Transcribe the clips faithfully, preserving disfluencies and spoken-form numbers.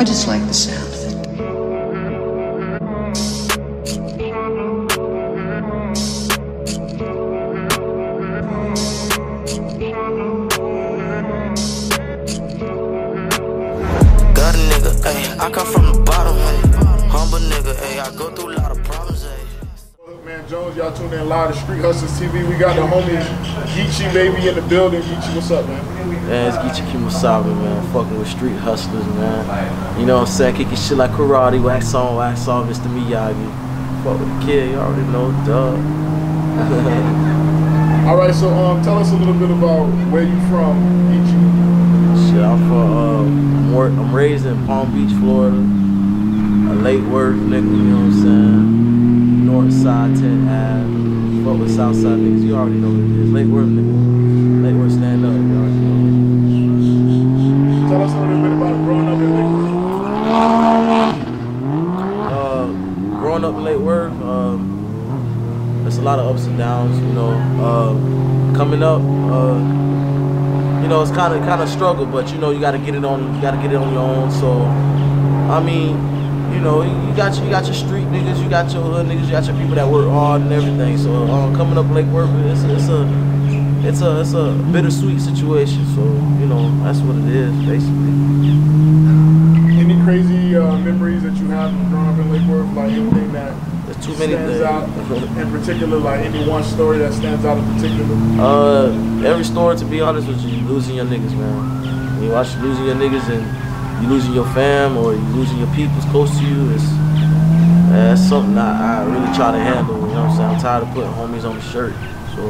I just like the sound of it. Got a nigga, ay, I come from the bottom, ay. Humble nigga, ay, I go through a lot of problems, ay. Hookman Jones, y'all tuned in live to Street Hustle T V. We got the homie Geetchie baby in the building. Geetchie, what's up, man? Man, it's Geetchie Kemosabe, man, fucking with street hustlers, man. You know what I'm saying? Kicking shit like karate, wax on, wax off, Mister Miyagi. Fuck with the kid, you already know, duh. Alright, so um, tell us a little bit about where you from, Geetchie. Shit, I'm from, uh, I'm raised in Palm Beach, Florida. A late work nigga, you know what I'm saying? North Side, tenth avenue, fuck with Southside niggas, you already know what it is. Late work nigga, late work stand up, you already know. Tell us a little bit about growing up in Lake Worth. Uh, growing up in Lake Worth, um, there's a lot of ups and downs, you know. Uh, coming up, uh, you know, it's kind of kind of struggle, but you know, you got to get it on, you got to get it on your own. So, I mean, you know, you got your, you got your street niggas, you got your hood niggas, you got your people that work hard and everything. So, uh, coming up in Lake Worth, it's a, it's a It's a it's a bittersweet situation, so you know that's what it is basically. Any crazy uh, memories that you have growing up in Lake Worth, like anything that There's too many stands things. out in particular, like any one story that stands out in particular? Uh, every story, to be honest with you, you losing your niggas, man. You watch losing your niggas and you losing your fam or you losing your peoples close to you. It's uh, that's something I, I really try to handle. You know what I'm saying? I'm tired of putting homies on the shirt, so.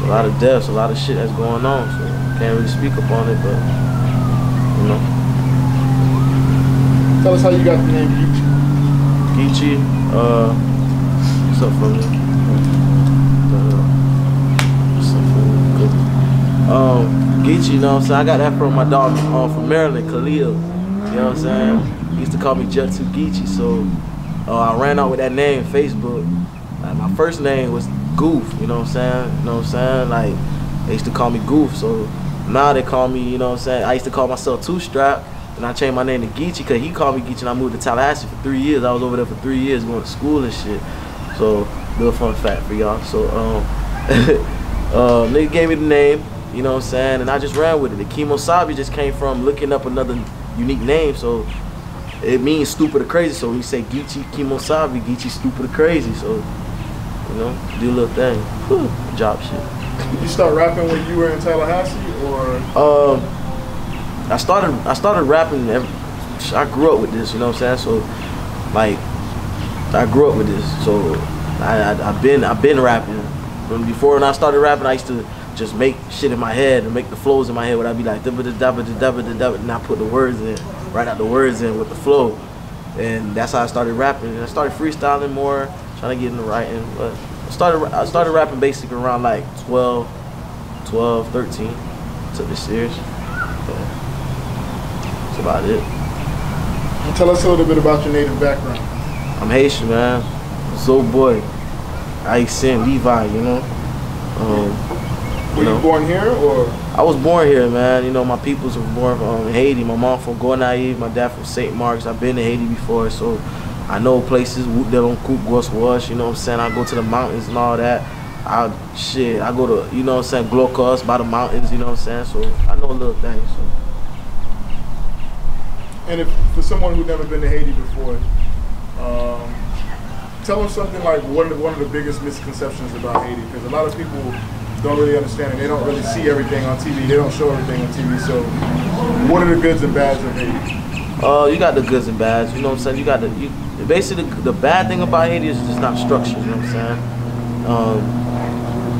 A lot of deaths, a lot of shit that's going on, so I can't really speak upon it, but, you know. Tell us how you got the name Geetchie. Geetchie, uh, what's up, brother? Uh, what's up, brother? Um, Geetchie, you know what I'm saying? I got that from my dog uh, from Maryland, Khalil, you know what I'm saying? He used to call me Jutsu Geetchie, so uh, I ran out with that name, Facebook. Like, my first name was Goof, you know what I'm saying? You know what I'm saying? Like, they used to call me Goof, so now they call me, you know what I'm saying? I used to call myself Two Strap, and I changed my name to Geetchie because he called me Geetchie, and I moved to Tallahassee for three years. I was over there for three years going to school and shit. So, little fun fact for y'all. So, um, uh, nigga gave me the name, you know what I'm saying? And I just ran with it. The Kemosabe just came from looking up another unique name, so it means stupid or crazy. So, when you say Geetchie Kemosabe, Geetchie stupid or crazy, so. You know, do a little thing, whew, job shit. Did you start rapping when you were in Tallahassee, or? Um, I started, I started rapping. Every, I grew up with this, you know what I'm saying? So, like, I grew up with this. So, I, I, I've been, I've been rapping. From before when I started rapping, I used to just make shit in my head and make the flows in my head. Where I'd be like, da ba da da ba da ba da da, and I put the words in, write out the words in with the flow, and that's how I started rapping. And I started freestyling more. Trying to get into writing, but I started I started rapping basically around like twelve, thirteen. Took this serious. So that's about it. Tell us a little bit about your native background. I'm Haitian, man. So boy, I sent Levi, you know. Um, were you, know, you born here or? I was born here, man. You know, my peoples were born from um, Haiti. My mom from Gonaïves, my dad from Saint Mark's. I've been to Haiti before, so. I know places that don't cook goss wash, you know what I'm saying? I go to the mountains and all that. I shit, I go to, you know what I'm saying, Glocos by the mountains, you know what I'm saying? So I know a little thing, so. And if, for someone who's never been to Haiti before, um, tell us something like one of, the, one of the biggest misconceptions about Haiti, because a lot of people don't really understand it. They don't really see everything on T V. They don't show everything on T V. So what are the goods and bads of Haiti? Uh, you got the goods and bads, you know what I'm saying? You got the, you, basically the, the bad thing about Haiti is just not structured, you know what I'm saying? Um,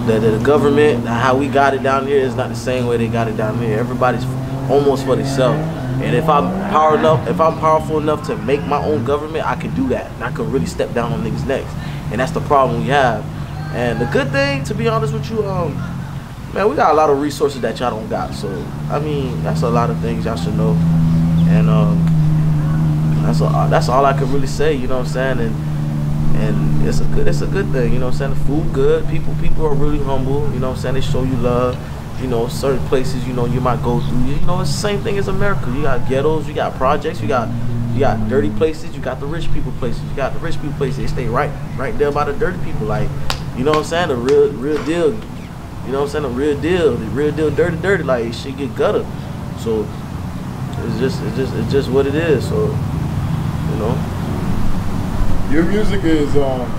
the, the, the government, how we got it down here is not the same way they got it down here. Everybody's almost for themselves. And if I'm power enough, if I'm powerful enough to make my own government, I can do that. And I can really step down on niggas' necks. And that's the problem we have. And the good thing, to be honest with you, um, man, we got a lot of resources that y'all don't got. So, I mean, that's a lot of things y'all should know. And um, that's all, that's all I could really say, you know what I'm saying? And and it's a good it's a good thing, you know what I'm saying? The food good, people people are really humble, you know what I'm saying? They show you love, you know, certain places, you know, you might go through. You know, it's the same thing as America. You got ghettos, you got projects, you got you got dirty places, you got the rich people places, you got the rich people places. They stay right right there by the dirty people. Like, you know what I'm saying? The real real deal. You know what I'm saying? The real deal. The real deal dirty dirty. Like, shit get gutted. So it's just it's just it's just what it is. So, you know. Your music is um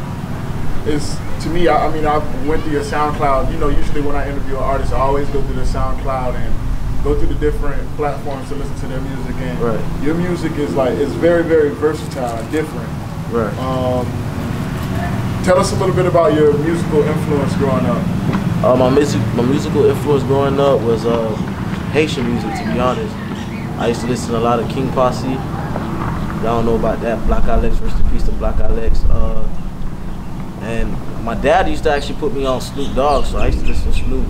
is to me, I, I mean, I went through your SoundCloud. You know, usually when I interview an artist, I always go through the SoundCloud and go through the different platforms to listen to their music. And right. Your music is like, it's very, very versatile, different. Right. Um, tell us a little bit about your musical influence growing up. Uh, my music, my musical influence growing up was uh, Haitian music, to be honest. I used to listen to a lot of King Posse. I don't know about that. Black Alex, rest in peace to Black Alex. Uh, and my dad used to actually put me on Snoop Dogg, so I used to listen to Snoop.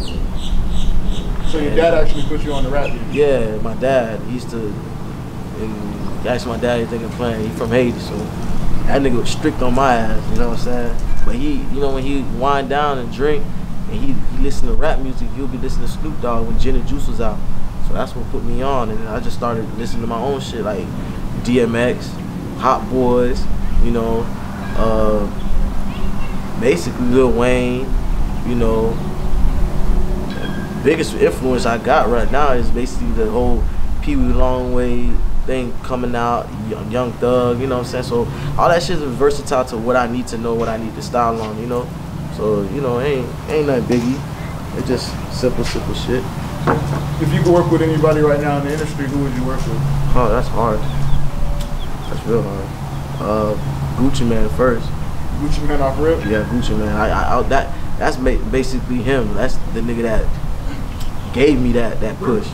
So your and dad actually put you on the rap music? Yeah, my dad. He used to, and asked my dad anything and playing. He from Haiti, so that nigga was strict on my ass, you know what I'm saying? But he, you know, when he wind down and drink, and he, he listened to rap music, he'll be listening to Snoop Dogg when Gin and Juice was out. So that's what put me on, and I just started listening to my own shit, like D M X, Hot Boys, you know, uh, basically Lil Wayne, you know. The biggest influence I got right now is basically the whole Pee Wee Longway thing coming out, Young Thug, you know what I'm saying? So all that shit is versatile to what I need to know, what I need to style on, you know? So, you know, ain't ain't nothing biggie. It's just simple, simple shit. If you could work with anybody right now in the industry, who would you work with? Oh, that's hard. That's real hard. Uh, Gucci Mane first. Gucci Mane off rip? Yeah, Gucci Mane. I, I, that, that's basically him. That's the nigga that gave me that that push.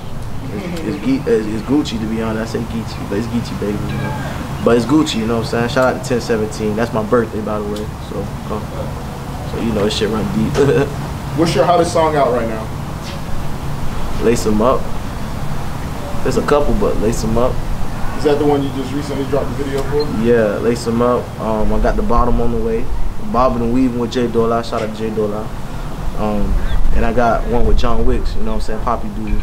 It's, it's, it's Gucci, to be honest. I say Geetchie, but it's Geetchie, baby. You know? But it's Gucci, you know what I'm saying? Shout out to ten seventeen. That's my birthday, by the way. So, uh, so you know, this shit run deep. What's your hottest song out right now? Lace Em Up. There's a couple, but Lace Em Up. Is that the one you just recently dropped the video for? Yeah, Lace Em Up. Um, I got the bottom on the way. Bobbing and weaving with Jay Dolla. Shout out to Jay Dolla. Um, and I got one with John Wicks, you know what I'm saying? Poppy Dude.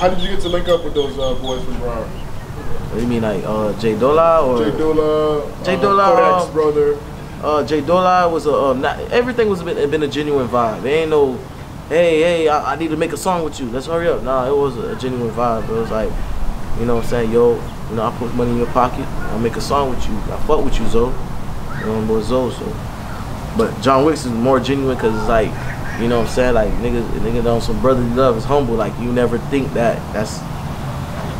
How did you get to link up with those uh, boys from Broward? What do you mean, like uh, Jay Dolla? Or Jay Dolla. Jay Dolla. Uh, Kodak's brother. Uh, Jay Dolla was a. Uh, not, everything was a bit, been a genuine vibe. There ain't no, hey, hey, I, I need to make a song with you. Let's hurry up. Nah, it was a genuine vibe. It was like, you know what I'm saying? Yo, you know, I put money in your pocket. I'll make a song with you. I fuck with you, Zo. You know, boy, Zo, so. But John Wicks is more genuine because it's like, you know what I'm saying? Like, niggas, niggas on some brotherly love is humble. Like, you never think that that's,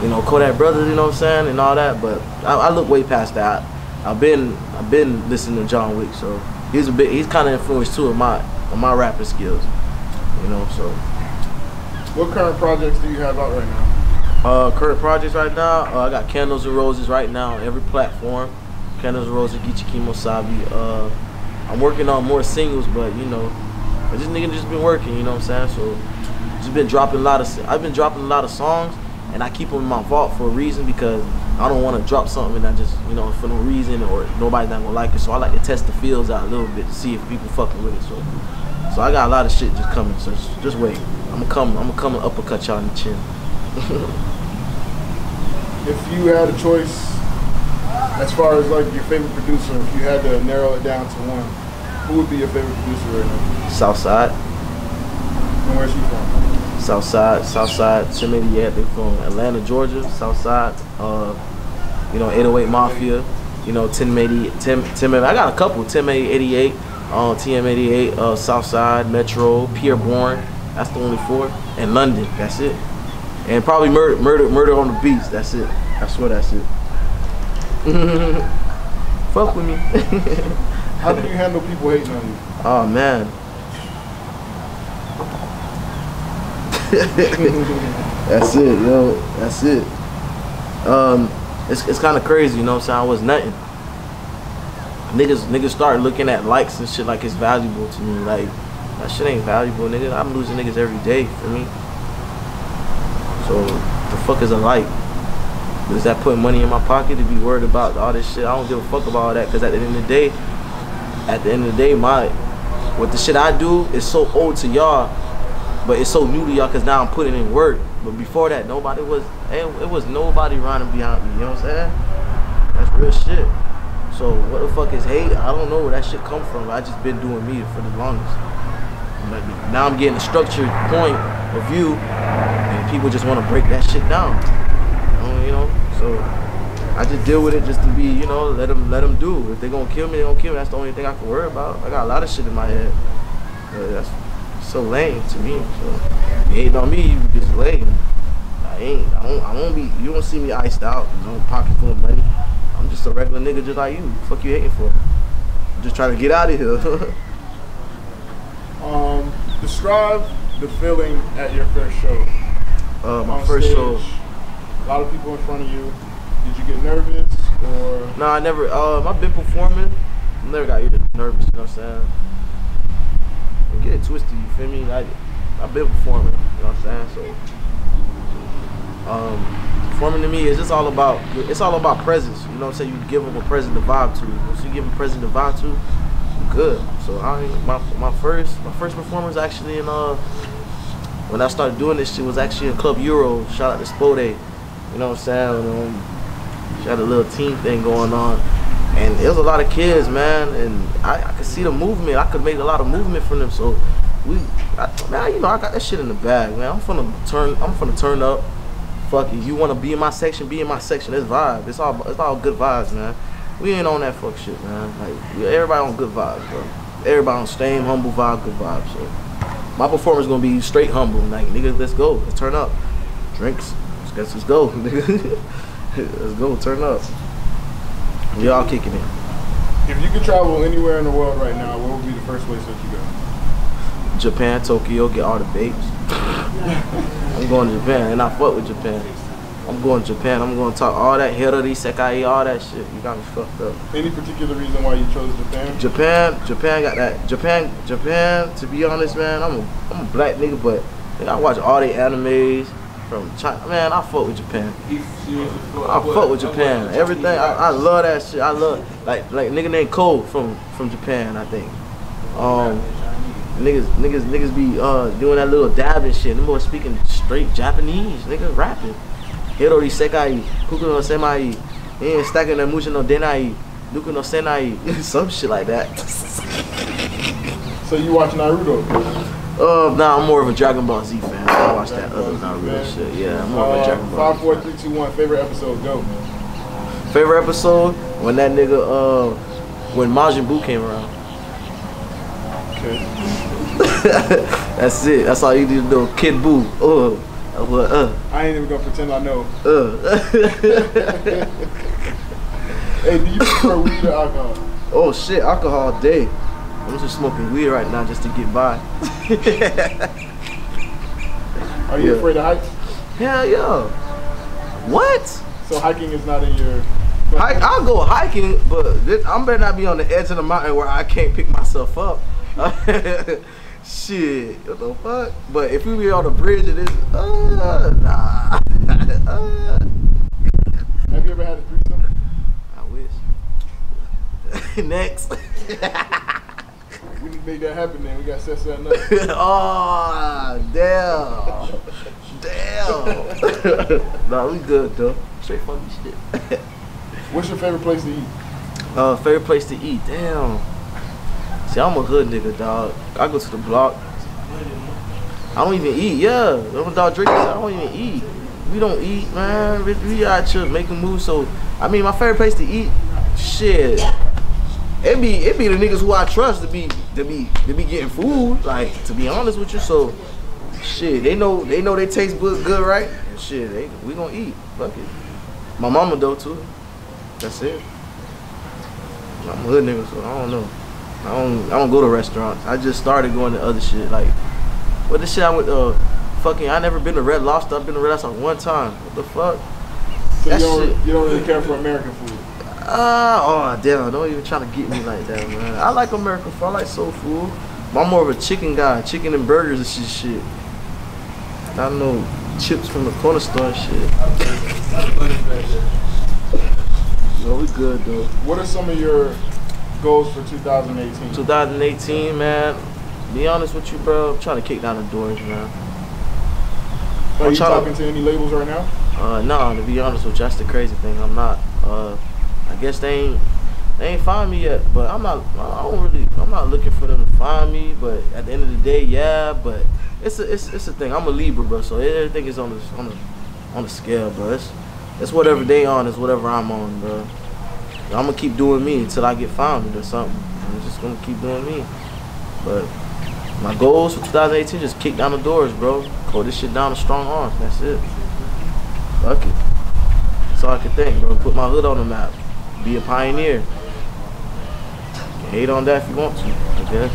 you know, Kodak Brothers, you know what I'm saying? And all that. But I, I look way past that. I, I've been I've been listening to John Wicks, so he's a bit, he's kind of influenced too in my, in my rapping skills, you know, so. What current projects do you have out right now? Uh, current projects right now, uh, I got Candles and Roses right now on every platform. Candles and Roses, Geetchie Kemosabe. Uh, I'm working on more singles, but you know, this nigga just been working. You know what I'm saying? So, just been dropping a lot of. I've been dropping a lot of songs, and I keep them in my vault for a reason because I don't want to drop something and I just, you know, for no reason or nobody's not gonna like it. So I like to test the fields out a little bit to see if people fucking with it. So, so I got a lot of shit just coming. So just, just wait. I'm gonna come. I'm gonna come and uppercut y'all in the chin. If you had a choice, as far as like your favorite producer, if you had to narrow it down to one, who would be your favorite producer right now? Southside. And where's he from? Southside, Southside, ten eighty-eight, they're from Atlanta, Georgia, Southside, uh, you know, eight oh eight Mafia, you know, ten eighty, ten, ten, I got a couple, ten eighty-eight, uh, T M eighty-eight, uh, Southside, Metro, Pierre Bourne, that's the only four, and London, that's it. And probably murder, murder, murder on the beats. That's it. I swear that's it. Fuck with me. How do you handle people hating on you? Oh man. That's it, yo. That's it. Um, it's it's kind of crazy, you know what I'm saying? I was nothing. Niggas, niggas start looking at likes and shit like it's valuable to me. Like that shit ain't valuable, nigga. I'm losing niggas every day. For me. So, the fuck is a like? Does that put money in my pocket to be worried about all this shit? I don't give a fuck about all that because at the end of the day, at the end of the day, my, what the shit I do is so old to y'all But it's so new to y'all because now I'm putting in work. But before that, nobody was, it, it was nobody running behind me, you know what I'm saying? That's real shit. So what the fuck is hate? I don't know where that shit come from. I just been doing me for the longest. Now I'm getting a structured point of view and people just want to break that shit down. You know, so I just deal with it just to be, you know, let them, let them do. If they gonna kill me, they gonna kill me. That's the only thing I can worry about. I got a lot of shit in my head. Uh, that's so lame to me. So if you hate on me, you just lame. I ain't. I won't. I won't be. You won't see me iced out. No pocket full of money. I'm just a regular nigga, just like you. What the fuck you hating for? I'm just trying to get out of here. um, describe the feeling at your first show. Uh, my On first stage, show. A lot of people in front of you. Did you get nervous or? Nah, I never. Um, I've been performing. I never got nervous. You know what I'm saying? Don't get it twisted. You feel me? Like I've been performing. You know what I'm saying? So, um, performing to me is just all about. It's all about presence. You know what I'm saying? You give them a present to vibe to. Once you give them a present to vibe to, you're good. So I my my first my first performance actually in uh when I started doing this shit was actually in Club Euro. Shout out to Spode. You know what I'm saying? Um, she had a little team thing going on. And it was a lot of kids, man. And I, I could see the movement. I could make a lot of movement from them. So we, I, man, you know, I got that shit in the bag, man. I'm finna turn, I'm finna turn up. Fuck it. You wanna be in my section, be in my section. It's vibe. It's all, it's all good vibes, man. We ain't on that fuck shit, man. Like, everybody on good vibes, bro. Everybody on same humble vibe, good vibes. So my performance gonna be straight humble. Like, niggas, let's go. Let's turn up. Drinks. Let's just go, nigga. Let's go, turn up. We all kicking it. If you could travel anywhere in the world right now, what would be the first place that you go? Japan, Tokyo, get all the babes. I'm going to Japan, and I fuck with Japan. I'm going to Japan, I'm going to talk all that, Hirori, Sekai, all that shit. You got me fucked up. Any particular reason why you chose Japan? Japan, Japan got that. Japan, Japan, to be honest, man, I'm a, I'm a black nigga, but nigga, I watch all the animes. From China, man, I fuck with Japan. I fuck with Japan. Everything, I, I love that shit. I love like like nigga named Cole from from Japan, I think. Um, niggas niggas niggas be uh doing that little dabbing shit. Them boys speaking straight Japanese, nigga rapping. Hirori sekai, kuku no semai, and stacking that mushi no denai, duku no senai, some shit like that. So you watch Naruto? Uh, nah, I'm more of a Dragon Ball Z fan. I watch that other not real shit. Yeah, I'm more uh, of a Dragon Ball Z. five, four, three, two, one. Favorite episode? Go. Favorite episode? When that nigga, uh, when Majin Buu came around. Okay. That's it. That's all you need to know. Kid Buu. Uh, uh, uh. I ain't even gonna pretend I know. Uh. Hey, do you prefer weed or alcohol? Oh shit, alcohol all day. I'm just smoking weed right now just to get by. Are you yeah. afraid of heights? Hell yeah. What? So hiking is not in your... Hike, I'll go hiking, but this, I'm better not be on the edge of the mountain where I can't pick myself up. Shit, what the fuck? But if we be on the bridge and it's... Uh, nah. uh. Have you ever had a threesome? I wish. Next. We need to make that happen then. We got to set something up. Oh, damn. Damn. Nah, we good, though. Straight funny shit. What's your favorite place to eat? Uh, favorite place to eat? Damn. See, I'm a hood nigga, dog. I go to the block. I don't even eat, yeah. When dog drinks, I don't even eat. We don't eat, man. We, we out here making moves. So, I mean, my favorite place to eat? Shit. It be it be the niggas who I trust to be to be to be getting food, like, to be honest with you. So shit, they know they know they taste good, right? And shit, they, we gonna eat. Fuck it. My mama though too. That's it. I'm a hood nigga, so I don't know. I don't I don't go to restaurants. I just started going to other shit. Like, what the shit I went uh fucking I never been to Red Lobster. I've been to Red Lobster one time. What the fuck? So that you don't shit. You don't really care for American food? Uh, oh damn, don't even try to get me like that, man. I like American food, I like soul food. But I'm more of a chicken guy, chicken and burgers and shit shit. I don't know, chips from the corner store and shit. No, we good though. What are some of your goals for two thousand eighteen? two thousand eighteen, man. Be honest with you, bro. I'm trying to kick down the doors, man. Are you talking to any labels right now? Uh, nah, to be honest with you, that's the crazy thing. I'm not. Uh, I guess they ain't they ain't find me yet. But I'm not. I don't really. I'm not looking for them to find me. But at the end of the day, yeah. But it's a it's it's a thing. I'm a Libra, bro. So everything is on the on the on the scale, bro. It's it's whatever they on is whatever I'm on, bro. I'm gonna keep doing me until I get found or something. I'm just gonna keep doing me. But my goals for two thousand eighteen, just kick down the doors, bro. Pull this shit down with strong arms. That's it. Fuck it. That's all I can think, bro. Put my hood on the map. Be a pioneer. Hate on that if you want to, I guess.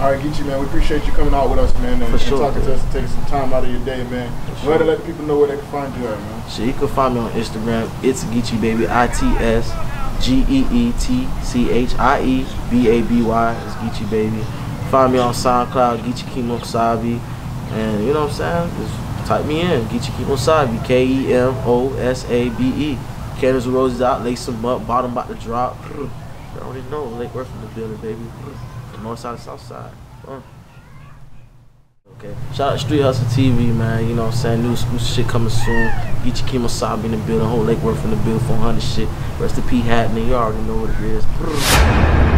All right, Geetchie, man. We appreciate you coming out with us, man. And, for sure, and talking man. to us and taking some time out of your day, man. Sure. Glad to let people know where they can find you at, man. Shit, you can find me on Instagram. It's Geetchie, baby. I T S G E E T C H I E B A B Y. It's Geetchie, baby. Find me on SoundCloud, Geetchie Kemosabe, and you know what I'm saying? Just type me in, Geetchie Kemosabe, K E M O S A B E. Candles and Roses out, lace them up, bottom about to drop. You already know, Lake Worth from the building, baby. The north side and south side. Okay, shout out Street Hustle T V, man. You know what I'm saying? New school shit coming soon. Geetchie Kemosabe in the building, whole Lake Worth from the building, four hundred shit. Rest in peace happening, you already know what it is.